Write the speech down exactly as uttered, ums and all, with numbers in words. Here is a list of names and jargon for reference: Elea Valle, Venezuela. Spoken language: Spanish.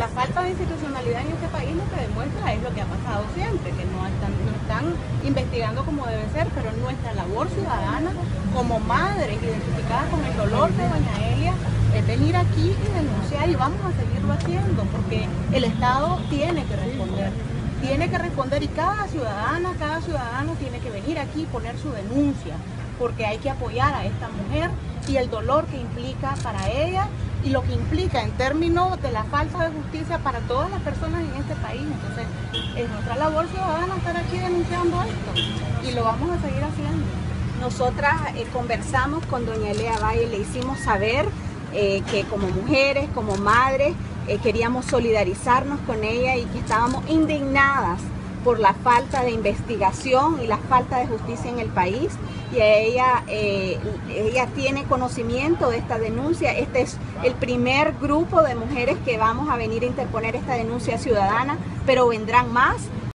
la falta de institucionalidad en este país lo que demuestra es lo que ha pasado siempre, que no están, no están investigando como debe ser, pero nuestra labor ciudadana como madres identificadas con el dolor de doña Elea es venir aquí y denunciar, y vamos a seguirlo haciendo porque el Estado tiene que responder. Tiene que responder y cada ciudadana, cada ciudadano tiene que venir aquí y poner su denuncia, porque hay que apoyar a esta mujer y el dolor que implica para ella y lo que implica en términos de la falta de justicia para todas las personas en este país. Entonces, es nuestra labor ciudadana estar aquí denunciando esto y lo vamos a seguir haciendo. Nosotras eh, conversamos con doña Elea Valle, le hicimos saber eh, que como mujeres, como madres, Eh, queríamos solidarizarnos con ella y que estábamos indignadas por la falta de investigación y la falta de justicia en el país, y ella, eh, ella tiene conocimiento de esta denuncia. Este es el primer grupo de mujeres que vamos a venir a interponer esta denuncia ciudadana, pero vendrán más.